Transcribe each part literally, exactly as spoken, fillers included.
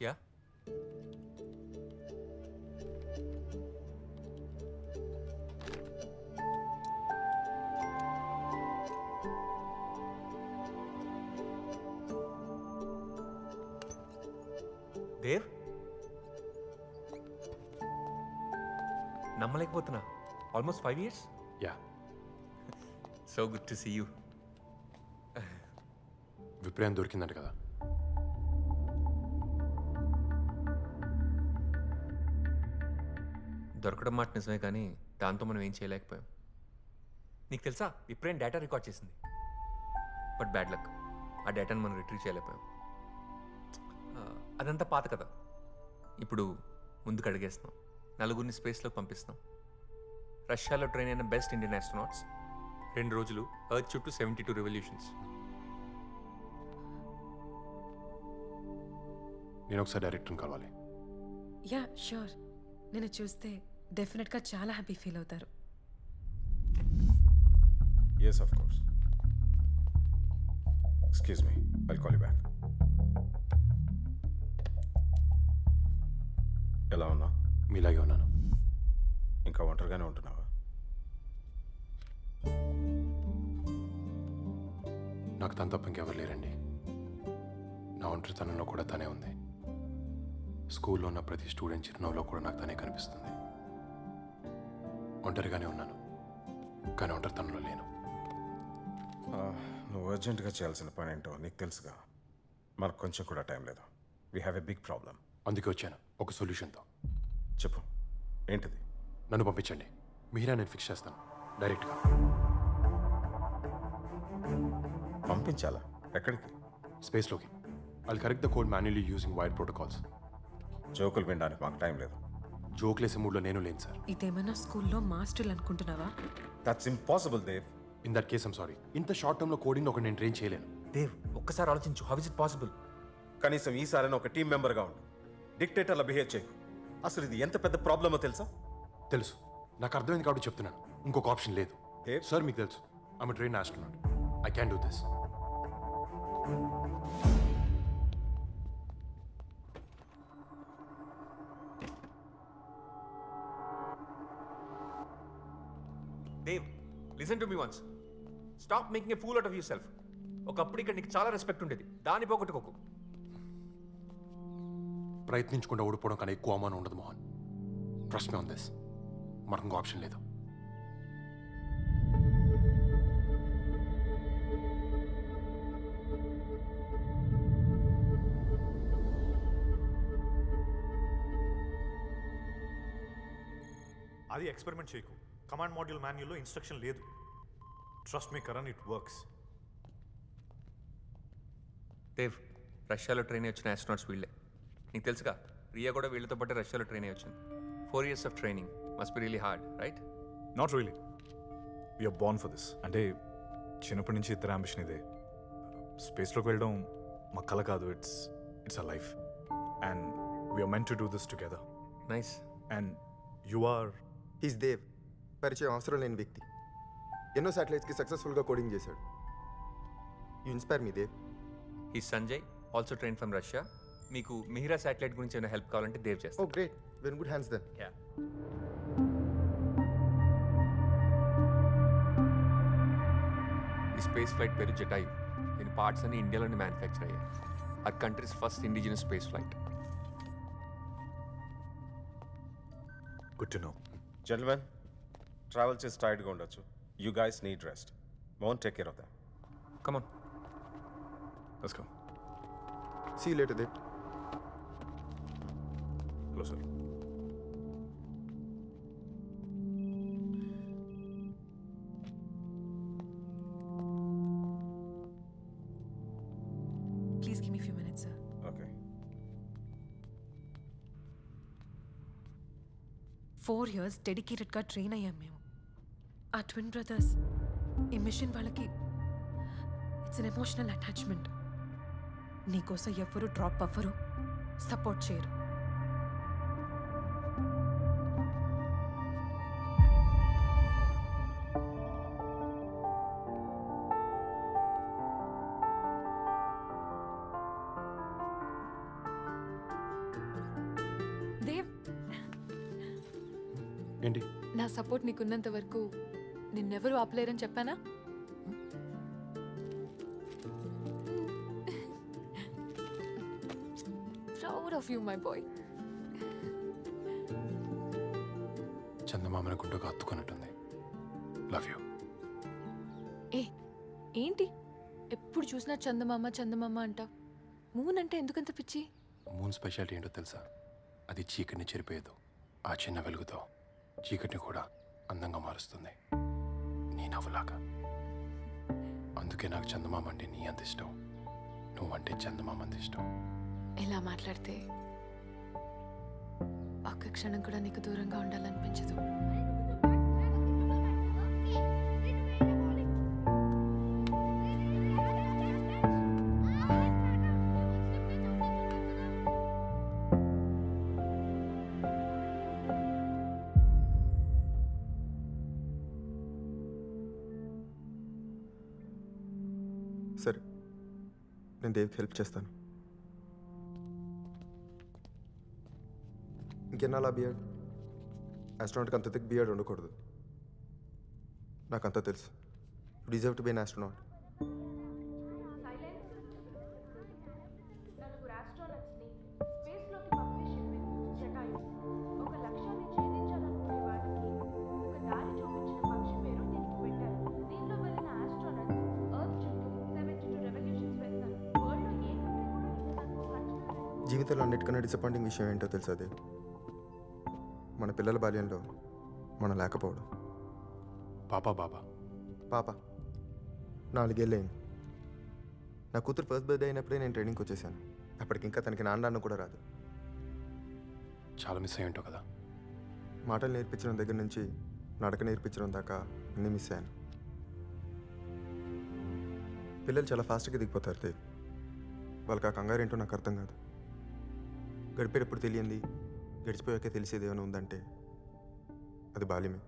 Yeah? Dev? Namalek Botana, almost five years? Yeah. So good to see you. Viprayan dorikindanta kada. దొరకడం మాట నిజమే కానీ దాంతో మనం ఏం చేయలేకపోయాం. నీకు తెలుసా విప్రేన్ డేటా రికార్డ్ చేసింది, బట్ బ్యాడ్ లక్ ఆ డేటాను మనం రిట్రీవ్ చేయలేకపోయాం. అదంతా పాత కదా, ఇప్పుడు ముందుకు అడిగేస్తున్నాం. నలుగురిని స్పేస్లోకి పంపిస్తున్నాం. రష్యాలో ట్రైన్ అయిన బెస్ట్ ఇండియన్ ఆస్ట్రోనాట్స్ రెండు రోజులు ఎర్త్ చుట్టూ సెవెంటీ టూ రెవల్యూషన్స్. నేను ఒకసారి డైరెక్టర్ని కలవాలి. యా షూర్, నేను చూస్తే డెఫినెట్గా చాలా హ్యాపీ ఫీల్ అవుతారు. Yes, of course. Excuse me, I'll call you back. ఎలా ఉన్నా? మీలాగే ఉన్నాను. ఇంకా ఒంటరిగానే ఉంటున్నావా? నాకు తను తప్ప ఇంకెవరు లేరండి. నా ఒంటరితనంలో కూడా తనే ఉంది. స్కూల్లో ఉన్న ప్రతి స్టూడెంట్ చిరునవ్వులో కూడా నాకు తనే కనిపిస్తుంది. ఒంటరిగానే ఉన్నాను కానీ ఒంటరితనంలో లేను. నువ్వు అర్జెంటుగా చేయాల్సిన పని ఏంటో నీకు తెలుసుగా. మనకు కొంచెం కూడా టైం లేదు. We have a big problem. అందుకే వచ్చాను ఒక సొల్యూషన్తో. చెప్పు, ఏంటిది? నన్ను పంపించండి. మీరా నేను ఫిక్స్ చేస్తాను డైరెక్ట్గా. పంపించాలా? ఎక్కడికి? స్పేస్లోకి. I'll correct the code manually using wired protocols. జోకులు వినడానికి మాకు టైం లేదు. జోకులేసే మూడ్లో నేను లేను సార్. ఇదేమన్నా స్కూల్లో మాస్టర్లు అనుకుంటున్నావా? That's impossible Dev. In that case I'm sorry. ఇంత షార్ట్ టర్మ్లో కోడింగ్ ఒక నేను ట్రైన్ చేయలేను. దేవ్ ఒక్కసారి ఆలోచించు, హౌ ఇస్ ఇట్ పాసిబుల్? కనీసం ఈసారైనా ఒక టీం మెంబర్గా ఉండు. డిక్టేటర్లా బిహేవ్ చేయకు. అసలు ఇది ఎంత పెద్ద ప్రాబ్లమో తెలుసా? తెలుసు, నాకు అర్థమైంది కాబట్టి చెప్తున్నాను. ఇంకొక ఆప్షన్ లేదు. దేవ్ సార్ మీకు తెలుసు I'm a train astronaut. I can do this. Dave, listen to me once. Stop making a fool out of yourself. ఒకప్పుడు ఇక్కడ నీకు చాలా రెస్పెక్ట్ ఉండేది, దాన్ని పోగొట్టుకోకు. ప్రయత్నించకుండా ఓడిపోవడం కన్నా ఎక్కువ అవమానం ఉండదు Mohan. Trust me on this. మనకు ఇంకో ఆప్షన్ లేదు. అది ఎక్స్పెరిమెంట్ చేయకు. కమాండ్ మాడ్యూల్ మాన్యువల్లో ఇన్స్ట్రక్షన్ లేదు. Trust me Karan, it works. Dev, రష్యాలో ట్రైన్ అయి వచ్చిన ఆస్ట్రోనాట్స్ వీళ్ళే. నీకు తెలుసుగా, రియా కూడా వీళ్ళతో పాటు రష్యాలో ట్రైన్ అయి వచ్చింది. Four years of training must be really hard, right? Not really. We're born for this. అంటే చిన్నప్పటి నుంచి ఇద్దరు అంబిషన్ ఇదే. స్పేస్లోకి వెళ్ళడం మా కళ కాదు, it's it's a life. And we're meant to do this together. Nice. And you are? He's Dev, పరిచయం అవసరం లేని వ్యక్తి. ఎన్నో శాటిలైట్స్కి సక్సెస్ఫుల్గా కోడింగ్ చేశాడు. You inspire me Dev. He Sanjay, also train from Russia. మీకు మిహిరా శాటిలైట్ గురించి ఏమైనా హెల్ప్ కావాలంటే దేవ్ చేస్తా. Oh great, when good hands then. Yeah. ఈ స్పేస్ ఫ్లైట్ పేరు జటాయు. దీని పార్ట్స్ అన్ని ఇండియాలోనే మ్యానుఫ్యాక్చర్ అయ్యాయి. ఆ countries first indigenous space flight. Good to know. Gentlemen, travel చేసి టైర్డ్గా ఉండొచ్చు. You guys need rest. Mohan, take care of that. Come on, let's go. See you later Dev. Hello sir. Please give me few minutes sir. Okay. Four years డెడికేటెడ్గా train అయ్యాం మేము. ఆ twin brothers ఈ mission వాళ్ళకి it's an emotional attachment. నీకోసం ఎవ్వరూ drop అవ్వరు, support చేయరు. ఏంటి నా సపోర్ట్ నీకున్నంత వరకు నిన్నెవరూ ఆపలేరని చెప్పానా? Proud of you, my boy. చందమామను గుడ్డగా అత్తుకున్నట్టుంది. Love you. ఏ ఏంటి ఎప్పుడు చూసినా చందమామ చందమామ అంటావు? మూన్ అంటే ఎందుకంత పిచ్చి? మూన్ స్పెషాలిటీ ఏంటో తెలుసా? అది చీకటిని చెరిపోయేదు. ఆ చిన్న వెలుగుతో చీకటిని కూడా అందంగా మారుస్తుంది. నీ నవ్వులాగా. అందుకే నాకు చందమామ అంటే నీ అంత ఇష్టం, నువ్వంటే చందమామ అంత ఇష్టం. ఇలా మాట్లాడితే ఒక్క క్షణం కూడా నీకు దూరంగా ఉండాలనిపించదు. సరే, నేను దేవికి హెల్ప్ చేస్తాను. ఇంకెన్నాలా బియర్డ్? ఆస్ట్రోనాట్కి అంత థిక్ బియర్డ్ ఉండకూడదు. నాకంతా తెలుసు. You deserve to be an astronaut. జీవితంలో అన్నిటికన్నా డిసప్పాయింటింగ్ విషయం ఏంటో తెలుసు, అదే మన పిల్లల బాల్యంలో మనం లేకపోవడం. పాపా బాబా పాప నాలుగేళ్ళయింది. నా కూతురు ఫస్ట్ బర్త్డే అయినప్పుడే నేను ట్రైనింగ్కి వచ్చేసాను. అప్పటికి ఇంకా తనకి నాన్న కూడా రాదు. చాలా మిస్ అయ్యింటో కదా. మాటలు నేర్పించడం దగ్గర నుంచి నడక నేర్పించడం దాకా అన్నీ మిస్ అయ్యాను. పిల్లలు చాలా ఫాస్ట్గా దిగిపోతారు దేవి. వాళ్ళకి ఆ కంగారు ఏంటో నాకు అర్థం కాదు. గడిపేటప్పుడు తెలియంది గడిచిపోయాక తెలిసేది ఏమైనా ఉందంటే అది బాల్యమే.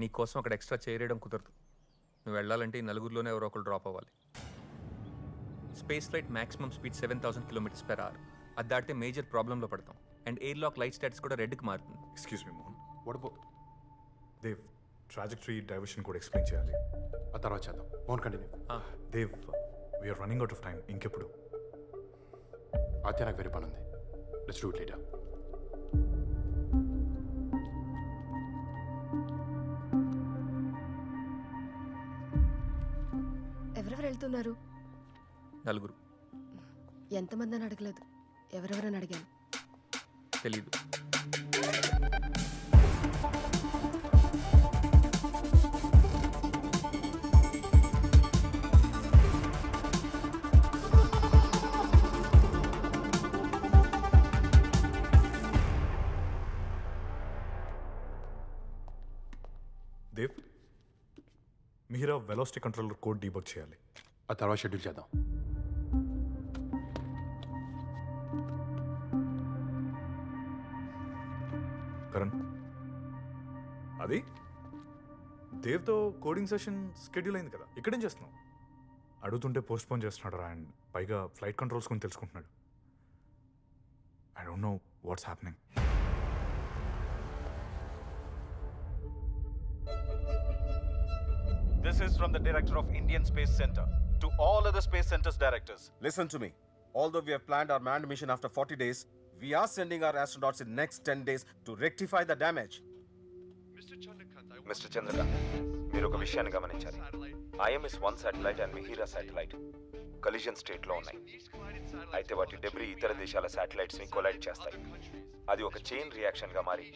నీకోసం అక్కడ ఎక్స్ట్రా చేయడం కుదరదు. నువ్వు వెళ్ళాలంటే ఈ నలుగురిలోనే ఎవరో ఒకరు డ్రాప్ అవ్వాలి. Space flight maximum speed seven thousand kilometres per hour. అది దాటితే మేజర్ ప్రాబ్లంలో పడతాం. And air lock light stats కూడా రెడ్కి మారుతుంది. Excuse me Mohan, what about Dev? Trajectory diversion కూడా ఎక్స్ప్లెయిన్ చేయాలి, ఆ తర్వాత చేద్దాం. Mohan continue. Dev, we're running out of time. ఇంకెప్పుడు? అయితే నాకు వేరే పని ఉంది. Let's do it later. వెళ్తున్నారు నలుగురు. ఎంతమంది అని అడగలేదు, ఎవరెవరని అడిగాను. తెలీదు. Dev, Mihira velocity controller code debug చేయాలి, ఆ తర్వాత షెడ్యూల్ చేద్దాం. కరణ్, అది దేవ్తో కోడింగ్ సెషన్ షెడ్యూల్ అయింది కదా, ఇక్కడేం చేస్తున్నావు? అడుగుతుంటే పోస్ట్పోన్ చేస్తున్నాడు రా, అండ్ పైగా ఫ్లైట్ కంట్రోల్స్ కొని తెలుసుకుంటున్నాడు. I don't know what's happening. This is from the director of Indian Space Center to all other space centers directors. Listen to me. Although we have planned our manned mission after forty days, we are sending our astronauts in next ten days to rectify the damage. Mister Chandrakant, I Mister Chandrakant, మీరు ఒక విషయాన్ని గమనించాలి. I M S one satellite and Mihira satellite collision state లో ఉన్నాయి. అయితే వాటి debris ఇతర దేశాల సాటిలైట్స్ ని కొలైడ్ చేస్తాయి. అది ఒక చైన్ రియాక్షన్ గా మారి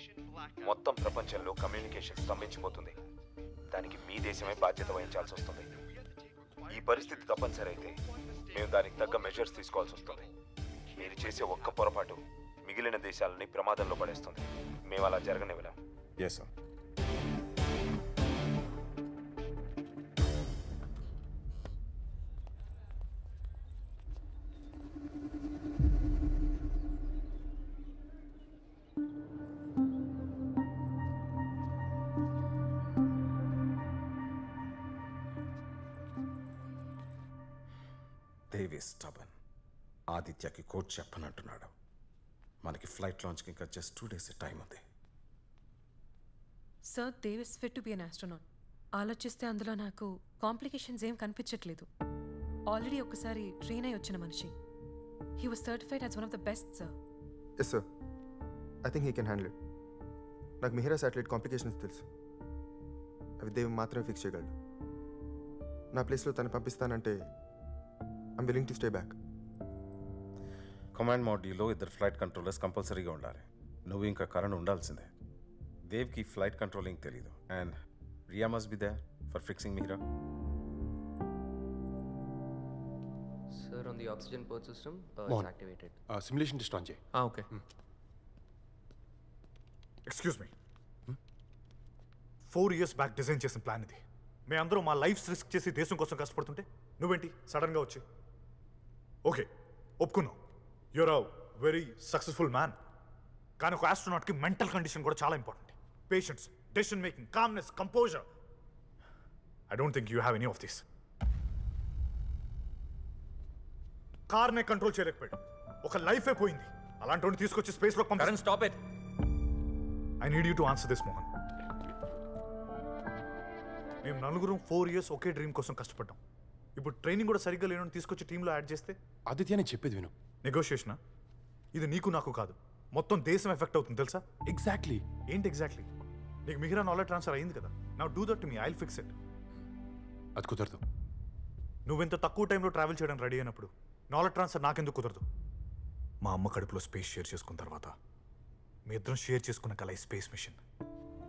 మొత్తం ప్రపంచంలో కమ్యూనికేషన్ స్తంభించిపోతుంది. దానికి మీ దేశమే బాధ్యత వహించాల్సి వస్తుంది. ఈ ఈ పరిస్థితి తప్పనిసరైతే మేము దానికి తగ్గ మెజర్స్ తీసుకోవాల్సి వస్తుంది. మీరు చేసే ఒక్క పొరపాటు మిగిలిన దేశాలని ప్రమాదంలో పడేస్తుంది. మేము అలా జరగనివ్వలేం. Yes sir. దేవి స్టబన్ ఆదిత్యకి కోచ్ చెప్పనంటున్నాడు. మనకి ఫ్లైట్ లాంచ్కి ఇంకా జస్ట్ టూ డేస్ టైం ఉంది. Sir, Dev is fit to be an astronaut. ఆలోచిస్తే అందులో నాకు కాంప్లికేషన్స్ ఏం కనిపించట్లేదు. ఆల్రెడీ ఒకసారి ట్రైన్ అయి వచ్చిన మనిషి. He was certified as one of the best sir. Yes sir, I think he can handle it. నాకు మిహిరా శాటిలైట్ కాంప్లికేషన్స్ తెలుసు, అవి దేవ్ మాత్రమే ఫిక్స్ చేయగలడు. నా ప్లేస్లో తను పంపిస్తానంటే I'm willing to stay back. Command మాడ్యూల్లో ఇద్దరు ఫ్లైట్ కంట్రోలర్స్ కంపల్సరీగా ఉండాలి. నువ్వు ఇంకా కరణ్ ఉండాల్సిందే. దేవ్కి ఫ్లైట్ కంట్రోలింగ్ తెలీదు. And Riya must be there for fixing Mihira. Sir, on the oxygen port system, uh, it's activated. Uh, simulation test on J. Ah, okay. Hmm. Excuse me. Hmm? Four years back design చేసిన plan ఇది. మేము అందరూ మా lifes risk చేసి దేశం కోసం కష్టపడుతుంటే నువ్వేంటి సడన్గా వచ్చి? ఓకే, ఒప్పుకున్నావు, you're a very successful man. కానీ ఒక ఆస్ట్రోనాట్కి మెంటల్ కండిషన్ కూడా చాలా important. Patience, decision making, calmness, composure. I don't think you have any of this. కార్నే కంట్రోల్ చేయలేకపోయాడు, ఒక లైఫే పోయింది. అలాంటి తీసుకొచ్చి స్పేస్లో పంపించడం. Stop it. I need you to answer this Mohan. మేము నలుగురు ఫోర్ ఇయర్స్ ఒకే డ్రీమ్ కోసం కష్టపడ్డాం. ఇప్పుడు ట్రైనింగ్ కూడా సరిగ్గా లేను తీసుకొచ్చి టీంలో యాడ్ చేస్తే? ఆదిత్య నేను చెప్పేది విను. నెగోషియేషనా? ఇది నీకు నాకు కాదు, మొత్తం దేశం ఎఫెక్ట్ అవుతుంది తెలుసా. ఎగ్జాక్ట్లీ. ఏంటి ఎగ్జాక్ట్లీ? నీకు మిహిరా నాలెడ్జ్ ట్రాన్స్ఫర్ అయింది కదా. Now do that to me, I will fix it. అది కుదరదు. నువ్వెంత తక్కువ టైంలో ట్రావెల్ చేయడం రెడీ అయినప్పుడు నాలెడ్జ్ ట్రాన్స్ఫర్ నాకెందుకు కుదరదు? మా అమ్మ కడుపులో స్పేస్ షేర్ చేసుకున్న తర్వాత మీ ఇద్దరం షేర్ చేసుకున్న కల ఈ స్పేస్ మిషన్.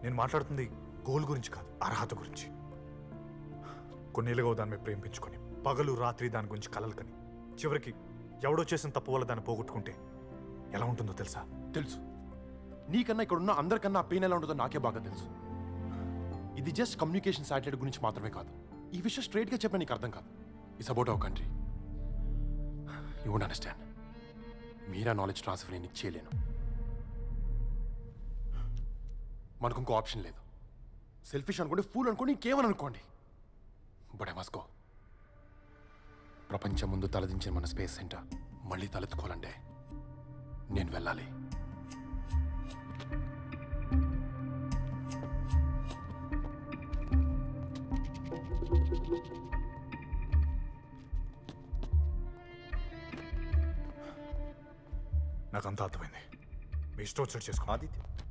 నేను మాట్లాడుతుంది గోల్ గురించి కాదు, అర్హత గురించి. కొన్నేళ్ళుగా దాని మీద ప్రేమించుకొని పగలు రాత్రి దాని గురించి కలలు కని చివరికి ఎవడో చేసిన తప్పు వల్ల దాన్ని పోగొట్టుకుంటే ఎలా ఉంటుందో తెలుసా? తెలుసు. నీకన్నా ఇక్కడున్న అందరికన్నా పెయిన్ ఎలా ఉంటుందో నాకే బాగా తెలుసు. ఇది జస్ట్ కమ్యూనికేషన్ శాటిలైట్ గురించి మాత్రమే కాదు. ఈ విషయం స్ట్రైట్గా చెప్పిన నీకు అర్థం కాదు. It's about our country. You won't understand. మీరా నాలెడ్జ్ ట్రాన్స్ఫర్ నేను చేయలేను. మనకు ఇంకో ఆప్షన్ లేదు. సెల్ఫిష్ అనుకోండి, ఫూల్ అనుకోండి, ఇంకేమని అనుకోండి, బట్ ఐ మస్ట్ గో. ప్రపంచం ముందు తలదించిన మన స్పేస్ సెంటర్ మళ్ళీ తలెత్తుకోవాలంటే నేను వెళ్ళాలి. నాకంతా అర్థమైంది. మీ ఇష్టం వచ్చేసుకో ఆదిత్య.